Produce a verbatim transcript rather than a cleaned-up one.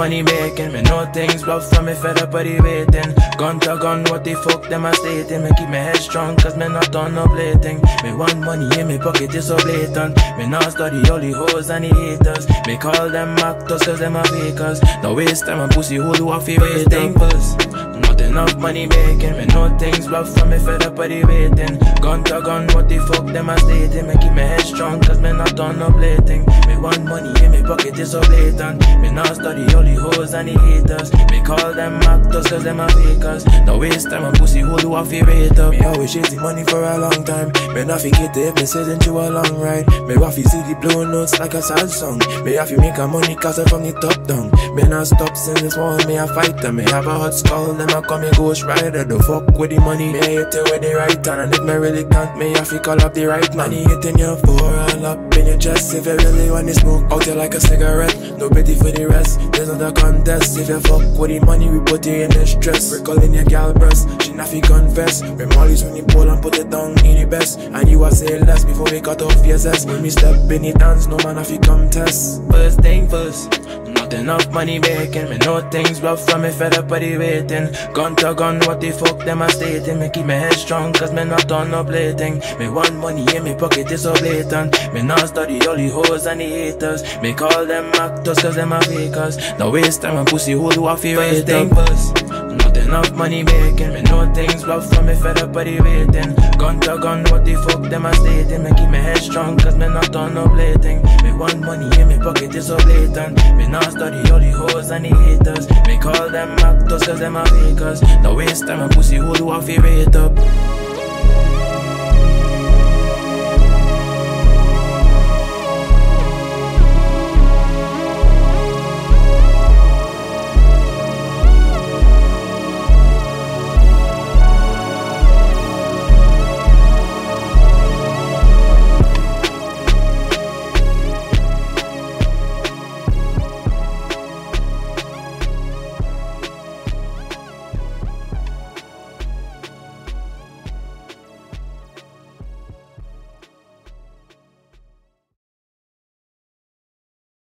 money making. Me know things rough, so me fed up of the waiting. Gun to gun, what the fuck them a stating. Me keep me head strong, cause me not done no plating. Me want money in me pocket, it's so blatant. Me not study all the hoes and the haters. Me call them actors, cause them a fakers. No waste time and pussy who do a favorite thing. Not enough money making. Me know things rough, so me fed up of the waiting. Gun to gun, what the fuck them a stating. Me keep me head strong, cause me not done no plating. Me want money in me pocket, it's so blatant. Me not study all the hoes and the haters. Me call them actors, cause them a fakers. No waste time and pussy who do a favorite up. Me always chase the money for a long time. Me not forget it, me sit into a long ride. Me waffy see the blue notes like a sad song. Me have to make a money cause I'm from the top down. Me not stop since this one, me a fighter. Me have a hot skull, them a call me ghost rider. The fuck with the money, me hit it with the right hand. And if me really can't, me have to call up the right man. Money hitting your four all up in your chest. If you really want to smoke out there like a cigarette, no pity for the rest, there's not a contest. If you fuck with the money, we put you in the stress. We're calling your gal breast, she not fi confess. When Molly's when you pull and put it down in the best. And you a say less before we cut off your zest. When we step in the dance, no man have to contest. First thing first, not enough money making. Me know things rough from me fed up of the waiting. Gun to gun, what the fuck them a stating. Me keep me head strong cause me not done no plating. Me want money in me pocket, it's so blatant. Me not study all the hoes and the haters. Me call them actors cause them a fakers. No waste time and pussy who do I feel first thing first. Not enough money making. Me know things rough from me fed up of the waiting. Gun to gun, what the fuck them a stating. Me keep me head strong cause me not done no plating. Me want money in me pocket, it's so blatant. Me not study all the hoes and the haters. Me call them actors cause them a fakers. No waste time and pussy who do I feel rate up.